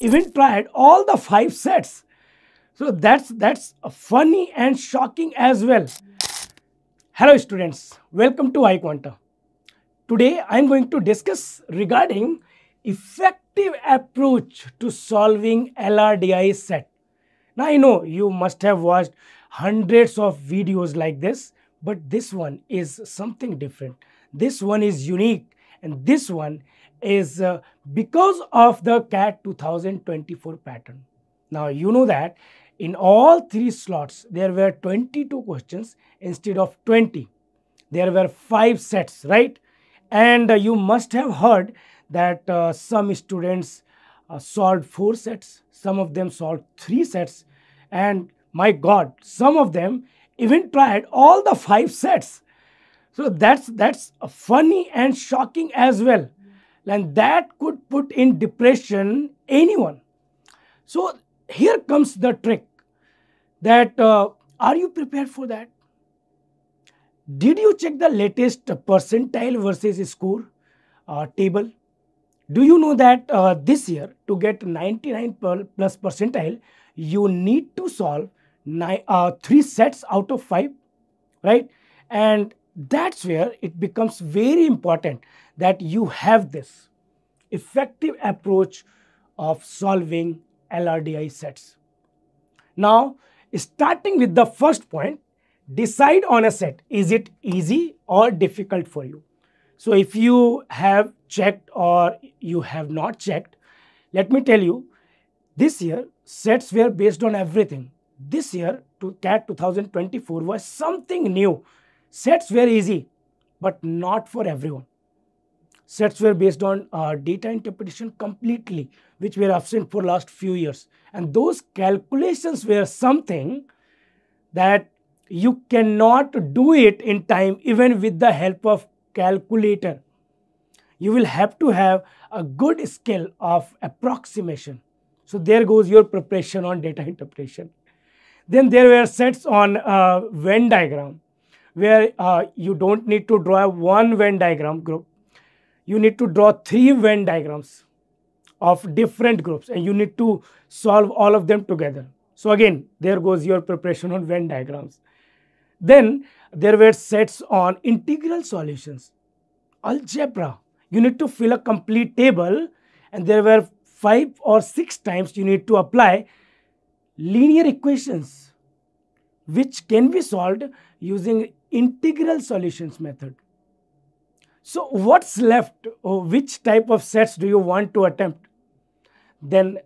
even tried all the 5 sets. So that's funny and shocking as well. Hello students, welcome to iQuanta. Today I am going to discuss regarding effective approach to solving LRDI set. Now I know you must have watched hundreds of videos like this, but this one is something different. This one is unique, and this one is because of the CAT 2024 pattern. Now you know that in all 3 slots there were 22 questions instead of 20. There were 5 sets, right? And you must have heard that some students solved 4 sets, some of them solved 3 sets, and my God, some of them even tried all the 5 sets. So that's funny and shocking as well. And that could put in depression anyone. So here comes the trick that are you prepared for that? Did you check the latest percentile versus score table? Do you know that this year to get 99+ percentile, you need to solve 3 sets out of 5, right? And that's where it becomes very important that you have this effective approach of solving LRDI sets. Now, starting with the first point, decide on a set. Is it easy or difficult for you? So if you have checked or you have not checked, let me tell you, this year sets were based on everything. This year CAT 2024 was something new. Sets were easy, but not for everyone. Sets were based on data interpretation completely, which were absent for last few years. And those calculations were something that you cannot do it in time, even with the help of calculator. You will have to have a good skill of approximation. So there goes your preparation on data interpretation. Then there were sets on Venn diagram, where you don't need to draw 1 Venn diagram group. You need to draw 3 Venn diagrams of different groups, and you need to solve all of them together. So again, there goes your preparation on Venn diagrams. Then there were sets on integral solutions, algebra. You need to fill a complete table, and there were 5 or 6 times you need to apply linear equations, which can be solved using integral solutions method. So what's left? Which type of sets do you want to attempt? Then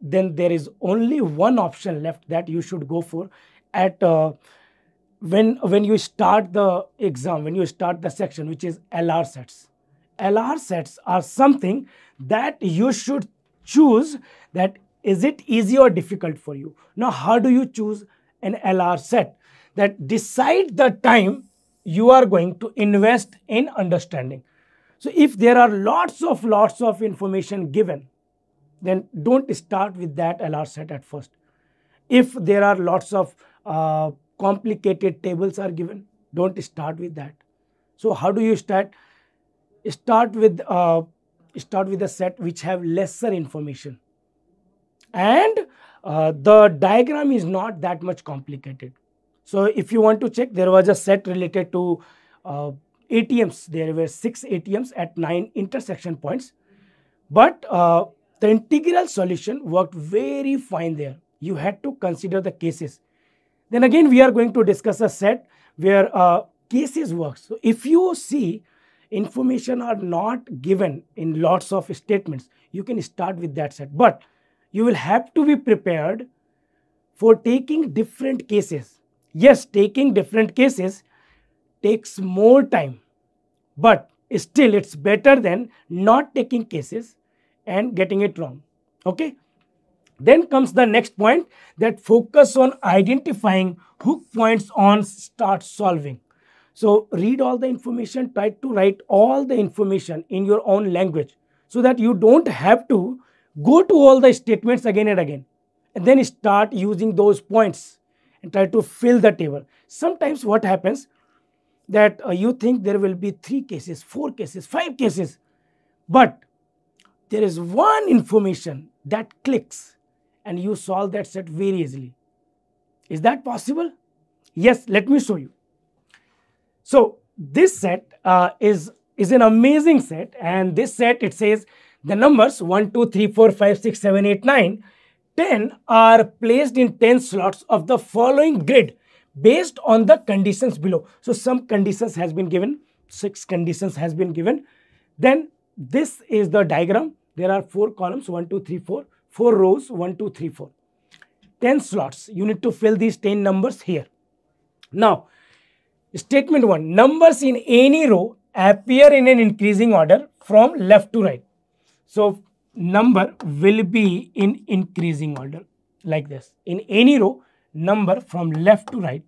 there is only one option left that you should go for at when you start the exam, when you start the section, which is LR sets. LR sets are something that you should choose, that is it easy or difficult for you. Now, how do you choose an LR set? That decide the time you are going to invest in understanding. So if there are lots of information given, then don't start with that LR set at first. If there are lots of complicated tables are given, don't start with that. So how do you start? Start with a set which have lesser information, and the diagram is not that much complicated. So if you want to check, there was a set related to ATMs. There were 6 ATMs at 9 intersection points. But the integral solution worked very fine there. You had to consider the cases. Then again, we are going to discuss a set where cases work. So if you see information are not given in lots of statements, you can start with that set. But you will have to be prepared for taking different cases. Yes, taking different cases takes more time, but still it's better than not taking cases and getting it wrong. Okay. Then comes the next point, that focus on identifying hook points on start solving. So read all the information, try to write all the information in your own language so that you don't have to go to all the statements again and again, and then start using those points and try to fill the table. Sometimes what happens that you think there will be 3 cases, 4 cases, 5 cases, but there is one information that clicks and you solve that set very easily. Is that possible? Yes, let me show you. So this set is an amazing set, and this set, it says the numbers 1, 2, 3, 4, 5, 6, 7, 8, 9, 10 are placed in 10 slots of the following grid based on the conditions below. So some conditions has been given, 6 conditions has been given. Then this is the diagram. There are 4 columns, 1, 2, 3, 4, 4 rows, 1, 2, 3, 4. 10 slots, you need to fill these 10 numbers here. Now, statement 1, numbers in any row appear in an increasing order from left to right. So, number will be in increasing order like this. In any row, number from left to right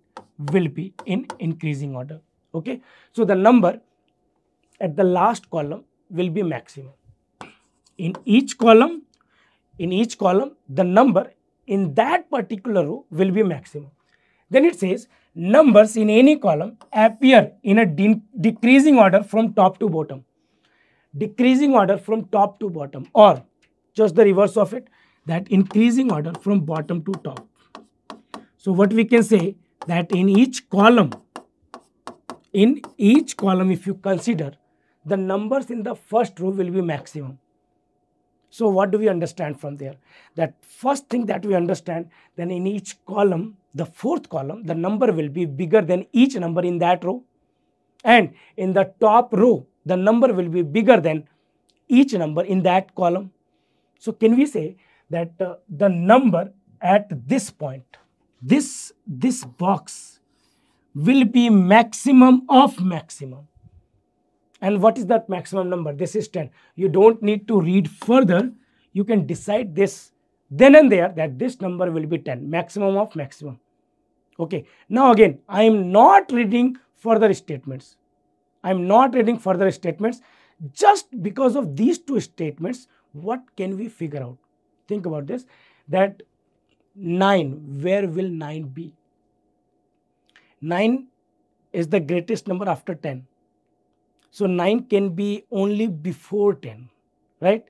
will be in increasing order. Okay. So, the number at the last column will be maximum. In each column, the number in that particular row will be maximum. Then it says numbers in any column appear in a decreasing order from top to bottom. Decreasing order from top to bottom, or just the reverse of it, that increasing order from bottom to top. So what we can say that in each column, if you consider, the numbers in the first row will be maximum. So what do we understand from there? That first thing that we understand, then in each column, the fourth column, the number will be bigger than each number in that row. And in the top row, the number will be bigger than each number in that column. So can we say that the number at this point, this box will be maximum of maximum. And what is that maximum number? This is 10. You don't need to read further. You can decide this then and there that this number will be 10, maximum of maximum. Okay. Now again, I am not reading further statements. Just because of these two statements, what can we figure out? Think about this, that 9, where will 9 be? 9 is the greatest number after 10. So 9 can be only before 10, right?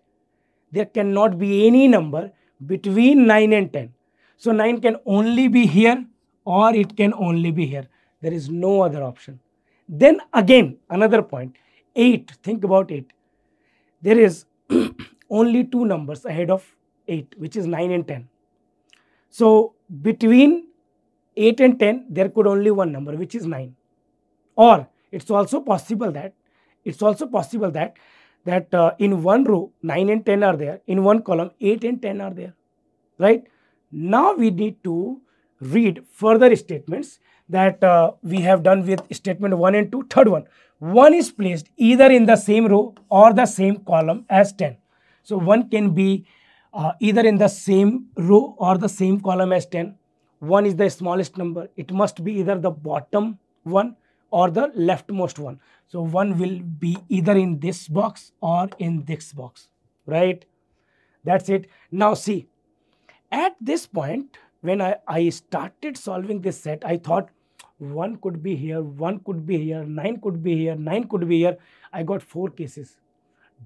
There cannot be any number between 9 and 10. So 9 can only be here, or it can only be here. There is no other option. Then again, another point, 8, think about 8. There is only two numbers ahead of 8, which is 9 and 10. So between 8 and 10, there could only one number, which is 9. Or it's also possible that in one row, 9 and 10 are there. In one column, 8 and 10 are there, right? Now we need to read further statements that we have done with statement 1 and 2. Third one, 1 is placed either in the same row or the same column as 10. So 1 can be either in the same row or the same column as 10. 1 is the smallest number. It must be either the bottom one or the leftmost one. So 1 will be either in this box or in this box, right? That's it. Now see, at this point, when I started solving this set, I thought 1 could be here, 1 could be here, 9 could be here, 9 could be here. I got 4 cases.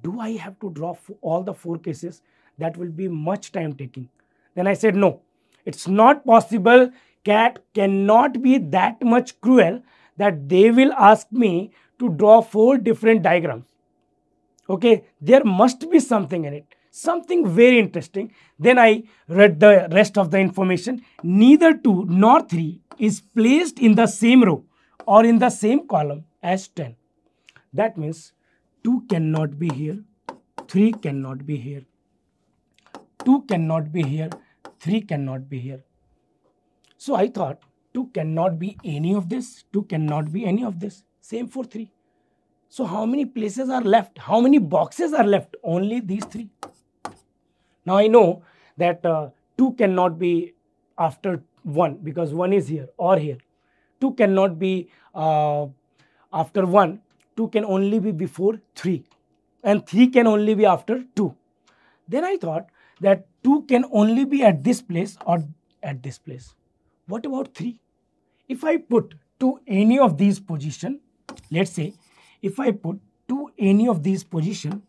Do I have to draw all the 4 cases? That will be much time taking. Then I said, no, it's not possible. CAT cannot be that much cruel that they will ask me to draw 4 different diagrams. Okay, there must be something in it, something very interesting. Then I read the rest of the information. Neither 2 nor 3 is placed in the same row or in the same column as 10. That means 2 cannot be here, 3 cannot be here, 2 cannot be here, 3 cannot be here. So I thought, 2 cannot be any of this, 2 cannot be any of this, same for 3. So how many places are left? How many boxes are left? Only these 3. Now I know that 2 cannot be after 1 because 1 is here or here. 2 cannot be after 1, 2 can only be before 3, and 3 can only be after 2. Then I thought that 2 can only be at this place or at this place. What about 3? If I put to any of these position, let's say, if I put to any of these position,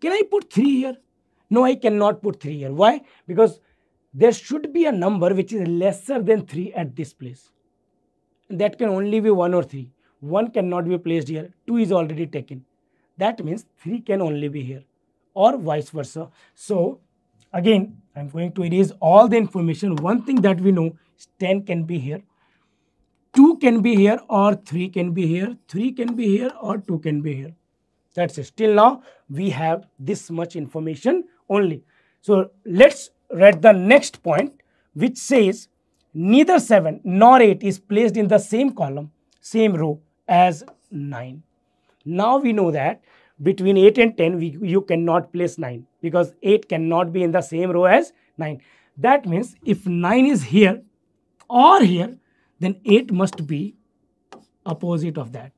can I put 3 here? No, I cannot put 3 here. Why? Because there should be a number which is lesser than 3 at this place. That can only be 1 or 3. 1 cannot be placed here. 2 is already taken. That means 3 can only be here, or vice versa. So again, I am going to erase all the information. One thing that we know is 10 can be here, 2 can be here, or 3 can be here, 3 can be here, or 2 can be here. That's it. Till now, we have this much information only. So let's read the next point, which says neither 7 nor 8 is placed in the same column, same row as 9. Now we know that between 8 and 10, you cannot place 9, because 8 cannot be in the same row as 9. That means if 9 is here or here, then 8 must be opposite of that,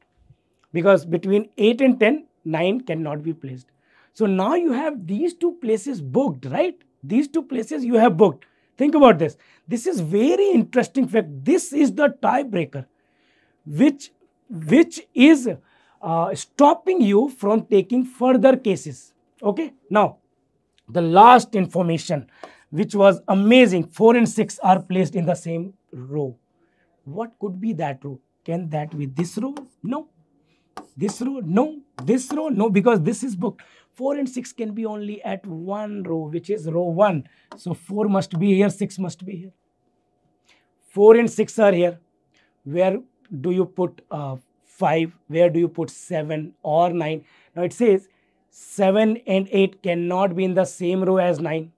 because between 8 and 10, 9 cannot be placed. So now you have these two places booked, right? These two places you have booked. Think about this. This is very interesting fact. This is the tiebreaker, which is stopping you from taking further cases. Okay. Now, the last information, which was amazing, 4 and 6 are placed in the same row. What could be that row? Can that be this row? No. This row? No. This row? No, because this is booked. 4 and 6 can be only at one row, which is row 1. So 4 must be here, 6 must be here. 4 and 6 are here. Where do you put 5? Where do you put 7 or 9? Now it says 7 and 8 cannot be in the same row as 9.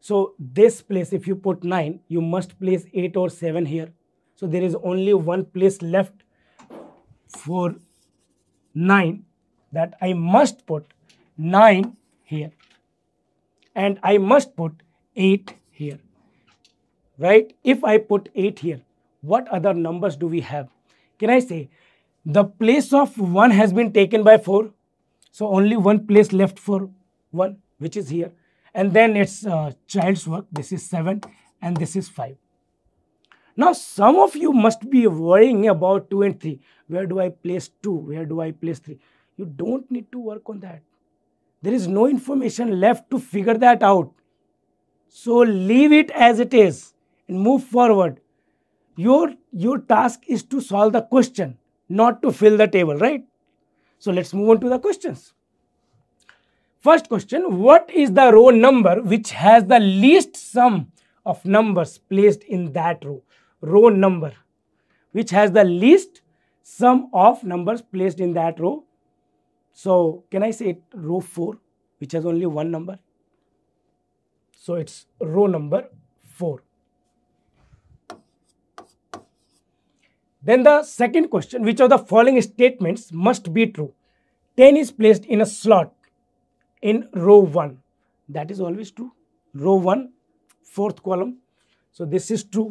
So this place, if you put 9, you must place 8 or 7 here. So there is only one place left for 9, that I must put 9 here, and I must put 8 here, right? If I put 8 here, what other numbers do we have? Can I say the place of 1 has been taken by 4? So only one place left for 1, which is here, and then it's child's work. This is 7 and this is 5. Now, some of you must be worrying about 2 and 3. Where do I place 2? Where do I place 3? You don't need to work on that. There is no information left to figure that out. So leave it as it is and move forward. Your task is to solve the question, not to fill the table, right? So let's move on to the questions. First question, what is the row number which has the least sum of numbers placed in that row? Row number which has the least sum of numbers placed in that row. So can I say it? Row 4, which has only one number. So it's row number 4. Then the second question, which of the following statements must be true? 10 is placed in a slot in row 1. That is always true. Row 1, 4th column. So this is true.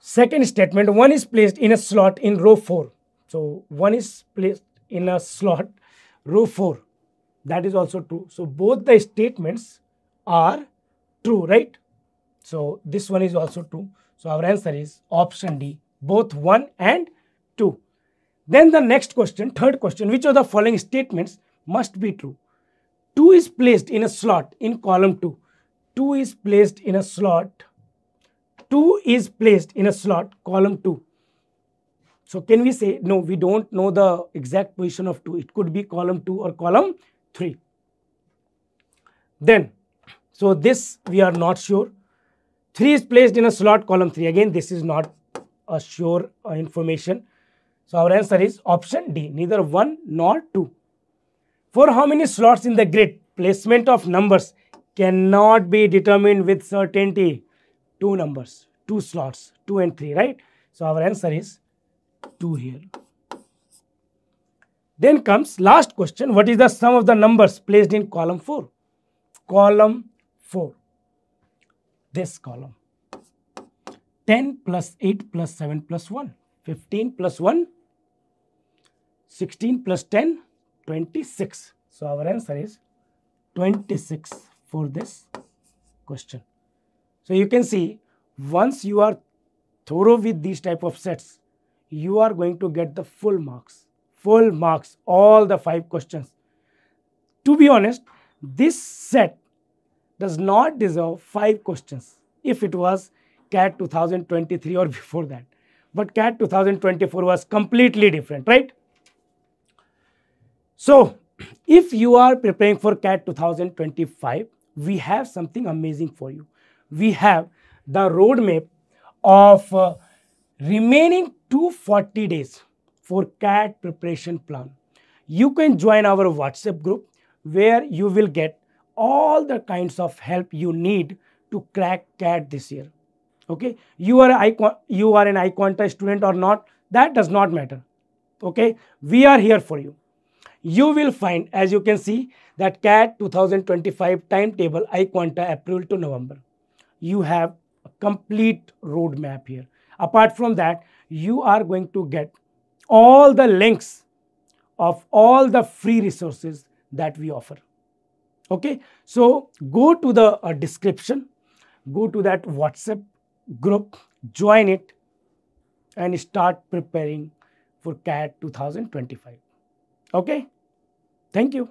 Second statement, 1 is placed in a slot in row 4. So 1 is placed in a slot, row 4. That is also true. So both the statements are true, right? So this one is also true. So our answer is option D, both 1 and 2. Then the next question, third question, which of the following statements must be true? 2 is placed in a slot in column 2. 2 is placed in a slot. 2 is placed in a slot, column 2. So can we say, no, we don't know the exact position of 2. It could be column 2 or column 3. Then, so this we are not sure. 3 is placed in a slot, column 3. Again, this is not a sure information. So our answer is option D, neither 1 nor 2. For how many slots in the grid, placement of numbers cannot be determined with certainty. 2 numbers, 2 slots, 2 and 3, right? So our answer is 2 here. Then comes last question. What is the sum of the numbers placed in column 4? Column 4. This column. 10 plus 8 plus 7 plus 1. 15 plus 1. 16 plus 10. 26. So our answer is 26 for this question. So you can see, once you are thorough with these type of sets, you are going to get the full marks. Full marks, all the 5 questions. To be honest, This set does not deserve 5 questions if it was CAT 2023 or before that. But CAT 2024 was completely different, right? So, if you are preparing for CAT 2025, we have something amazing for you. We have the roadmap of remaining 240 days for CAT preparation plan. You can join our WhatsApp group where you will get all the kinds of help you need to crack CAT this year. Okay, you are an iQuanta student or not, that does not matter. Okay, we are here for you. You will find, as you can see, that CAT 2025 timetable iQuanta April to November. You have a complete roadmap here. Apart from that, you are going to get all the links of all the free resources that we offer. Okay, so go to the description, go to that WhatsApp group, join it and start preparing for CAT 2025. Okay, thank you.